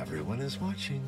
Everyone is watching.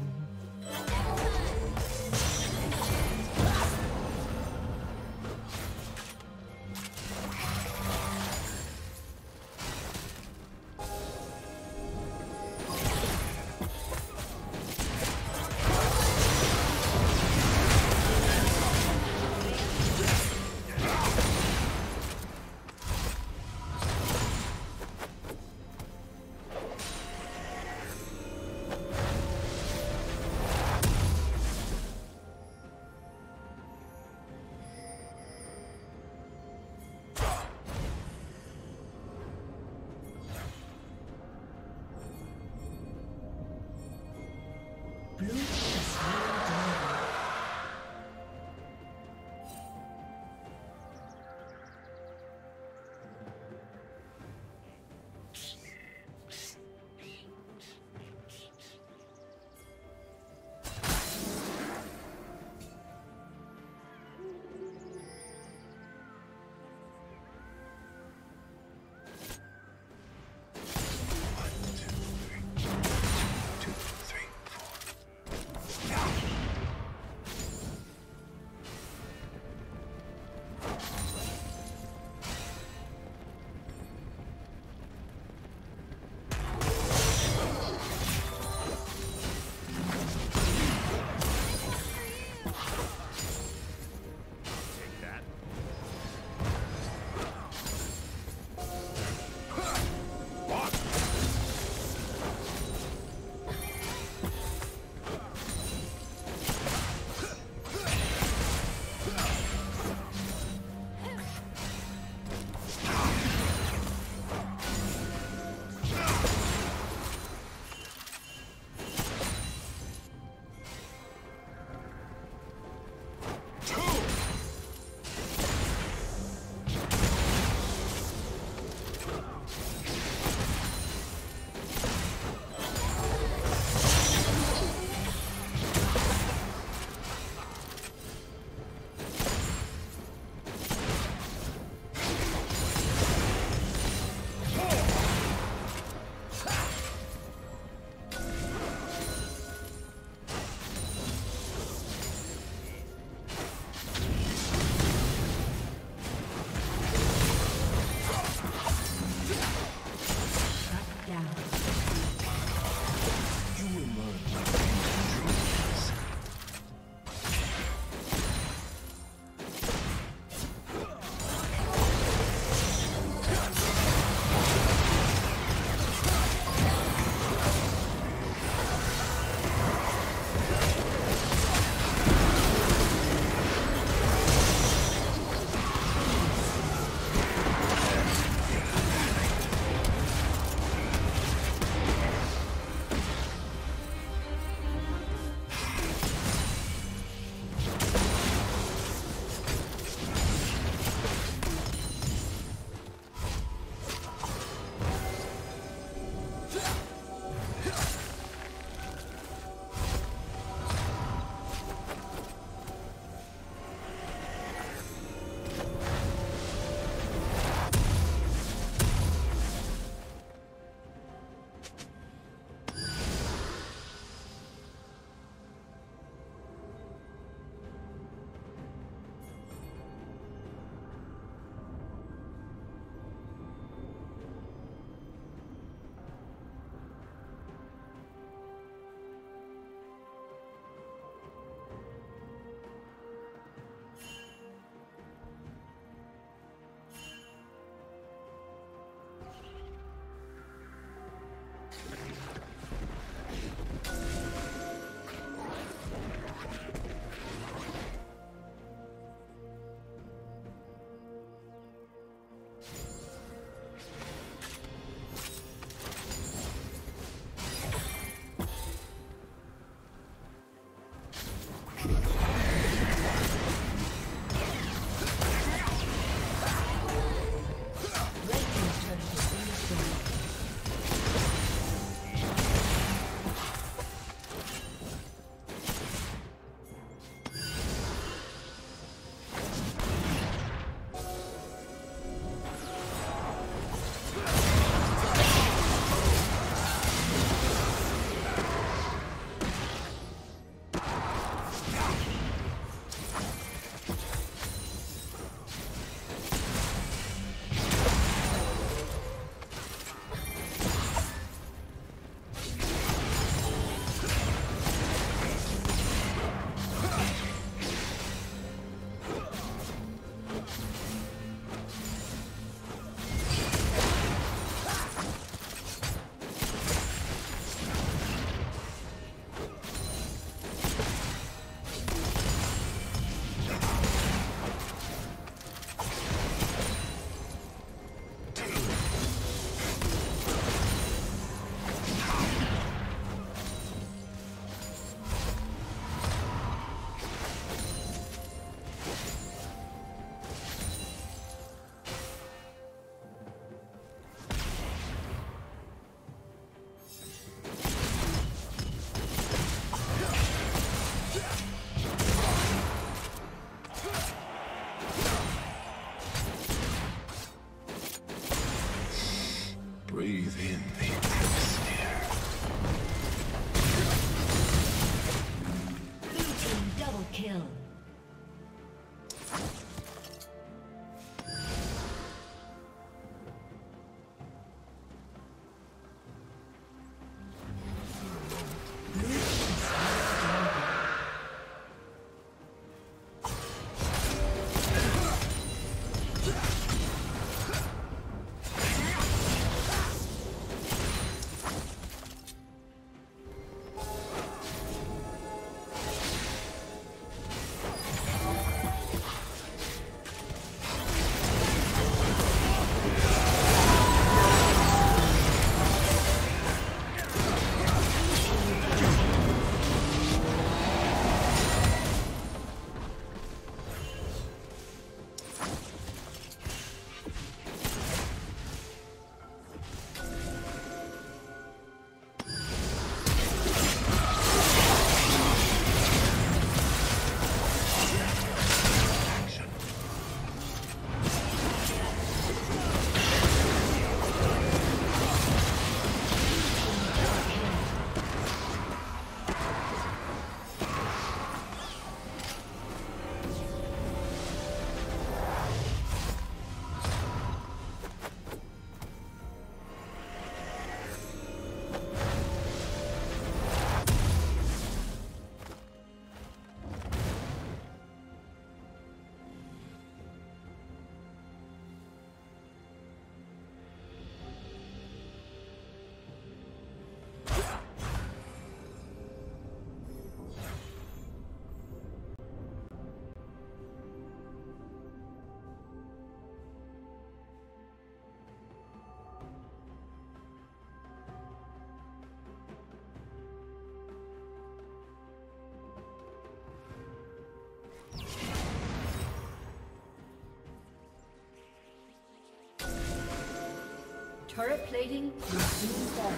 Turret plating will soon fall.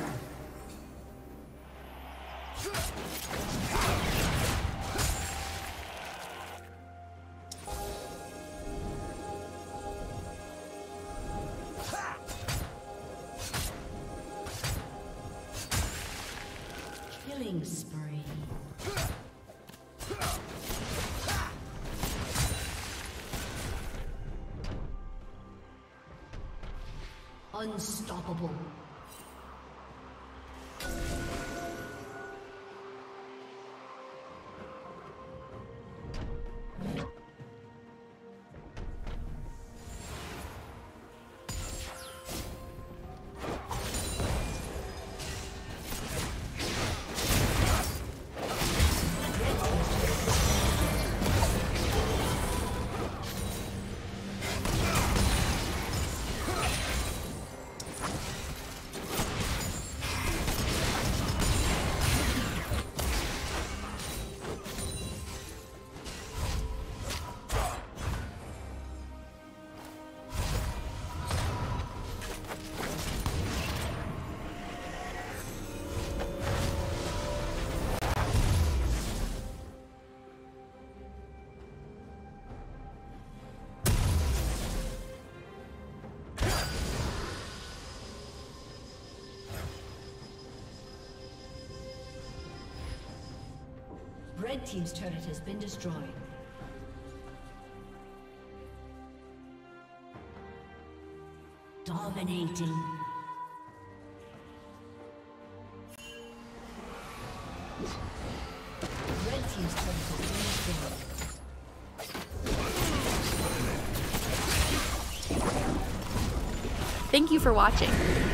Unstoppable. Red team's turret has been destroyed. Dominating. Red team's turret has been destroyed. Thank you for watching.